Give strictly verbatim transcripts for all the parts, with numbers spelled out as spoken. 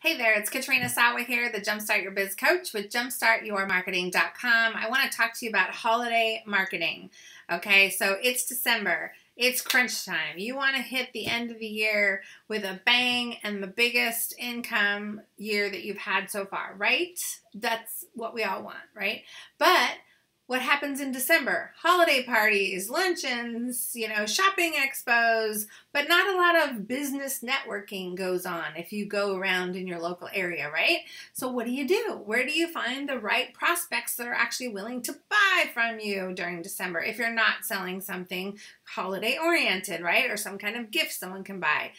Hey there, it's Katrina Sawa here, the Jumpstart Your Biz Coach with jumpstart your marketing dot com. I want to talk to you about holiday marketing. Okay, so it's December. It's crunch time. You want to hit the end of the year with a bang and the biggest income year that you've had so far, right? That's what we all want, right? But what happens in December? Holiday parties, luncheons, you know, shopping expos, but not a lot of business networking goes on if you go around in your local area, right? So what do you do? Where do you find the right prospects that are actually willing to buy from you during December if you're not selling something holiday-oriented, right? Or some kind of gift someone can buy.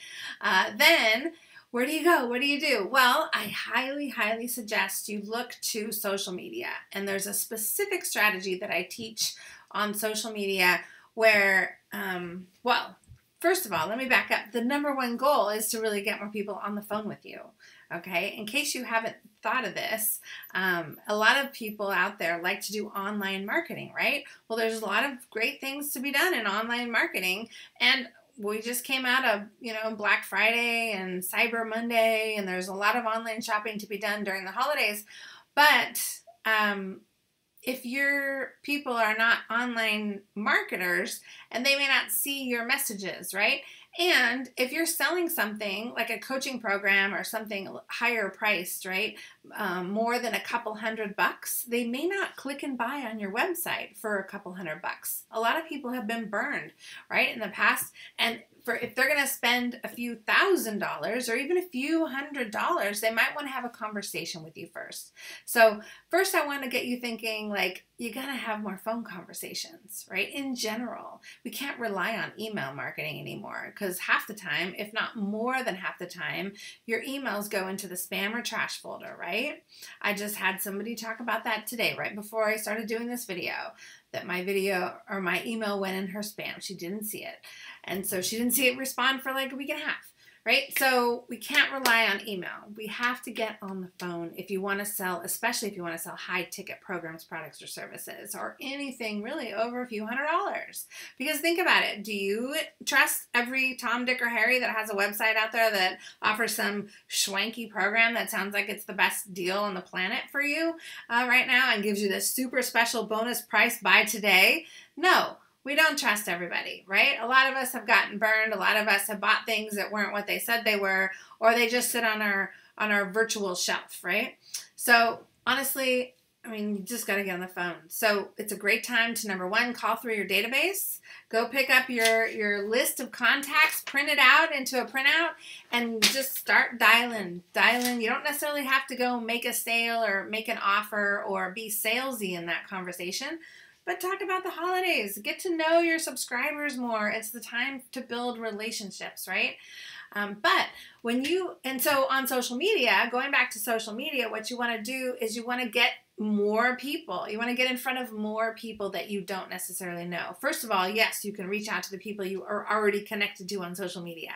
Uh, then... Where do you go? What do you do? Well, I highly, highly suggest you look to social media. And there's a specific strategy that I teach on social media where, um, well, first of all, let me back up. The number one goal is to really get more people on the phone with you. Okay, in case you haven't thought of this, um, a lot of people out there like to do online marketing, right? Well, there's a lot of great things to be done in online marketing, and we just came out of, you know, Black Friday and Cyber Monday, and there's a lot of online shopping to be done during the holidays. But um, if your people are not online marketers, and they may not see your messages, right? And if you're selling something like a coaching program or something higher priced, right, um, more than a couple hundred bucks, they may not click and buy on your website for a couple hundred bucks. A lot of people have been burned, right, in the past. And for if they're going to spend a few thousand dollars or even a few hundred dollars, they might want to have a conversation with you first. So first I want to get you thinking, like, you got to have more phone conversations, right? In general, we can't rely on email marketing anymore, because half the time, if not more than half the time, your emails go into the spam or trash folder, right? I just had somebody talk about that today, right before I started doing this video, that my video or my email went in her spam. She didn't see it. And so she didn't see it respond for like a week and a half, right? So we can't rely on email. We have to get on the phone if you want to sell, especially if you want to sell high ticket programs, products, or services, or anything really over a few hundred dollars. Because think about it. Do you trust every Tom, Dick, or Harry that has a website out there that offers some schwanky program that sounds like it's the best deal on the planet for you uh, right now and gives you this super special bonus price by today? No. We don't trust everybody, right? A lot of us have gotten burned. A lot of us have bought things that weren't what they said they were, or they just sit on our on our virtual shelf, right? So honestly, I mean, you just got to get on the phone. So it's a great time to, number one, call through your database. Go pick up your, your list of contacts, print it out into a printout, and just start dialing. Dialing. You don't necessarily have to go make a sale or make an offer or be salesy in that conversation. But talk about the holidays. Get to know your subscribers more. It's the time to build relationships, right? Um, but when you, and so on social media, going back to social media, what you want to do is you want to get more people. You want to get in front of more people that you don't necessarily know. First of all, yes, you can reach out to the people you are already connected to on social media.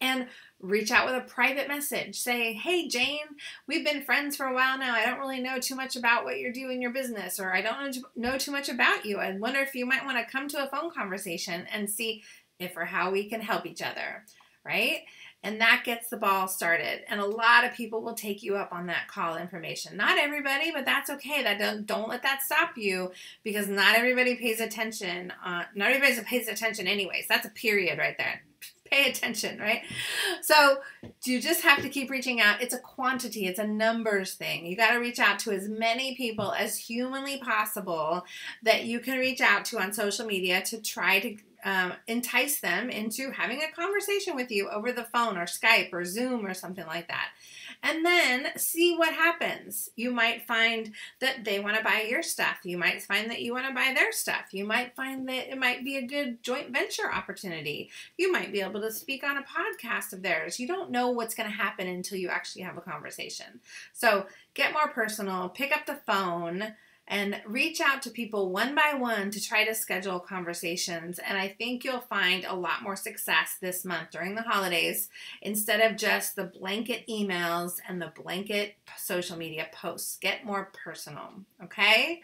And reach out with a private message. Say, hey, Jane, we've been friends for a while now. I don't really know too much about what you're doing in your business, or I don't know too much about you. I wonder if you might want to come to a phone conversation and see if or how we can help each other, right? And that gets the ball started. And a lot of people will take you up on that call information. Not everybody, but that's okay. That don't, don't let that stop you, because not everybody pays attention. Uh, not everybody pays attention anyways. That's a period right there. Pay attention, right? So you just have to keep reaching out. It's a quantity. It's a numbers thing. You got to reach out to as many people as humanly possible that you can reach out to on social media to try to um, entice them into having a conversation with you over the phone or Skype or Zoom or something like that. And then see what happens. You might find that they want to buy your stuff. You might find that you want to buy their stuff. You might find that it might be a good joint venture opportunity. You might be able to speak on a podcast of theirs. You don't know what's going to happen until you actually have a conversation. So get more personal, pick up the phone, and reach out to people one by one to try to schedule conversations. And I think you'll find a lot more success this month during the holidays, instead of just the blanket emails and the blanket social media posts. Get more personal, okay?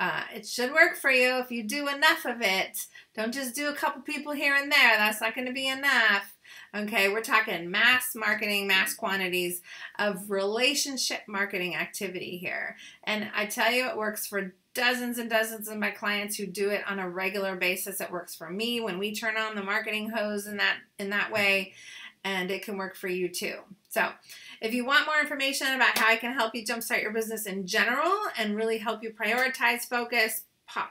Uh, it should work for you if you do enough of it. Don't just do a couple people here and there. That's not going to be enough. Okay, we're talking mass marketing, mass quantities of relationship marketing activity here. And I tell you, it works for dozens and dozens of my clients who do it on a regular basis. It works for me when we turn on the marketing hose in that, in that way, and it can work for you too. So if you want more information about how I can help you jumpstart your business in general and really help you prioritize, focus,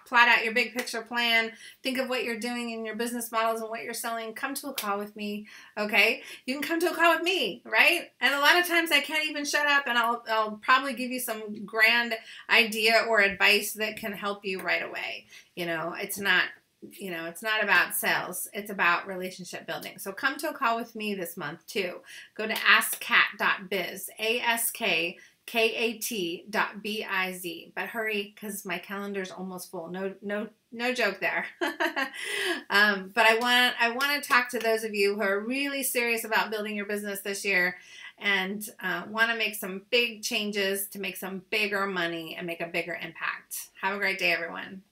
plot out your big picture plan, think of what you're doing in your business models and what you're selling, come to a call with me, okay? You can come to a call with me, right? And a lot of times I can't even shut up, and I'll, I'll probably give you some grand idea or advice that can help you right away. You know, it's not, you know, it's not about sales. It's about relationship building. So come to a call with me this month too. Go to ask kat dot biz, A S K, K A T dot B I Z. But hurry, because my calendar's almost full. No, no, no joke there. um, but I want, I want to talk to those of you who are really serious about building your business this year and uh, want to make some big changes to make some bigger money and make a bigger impact. Have a great day, everyone.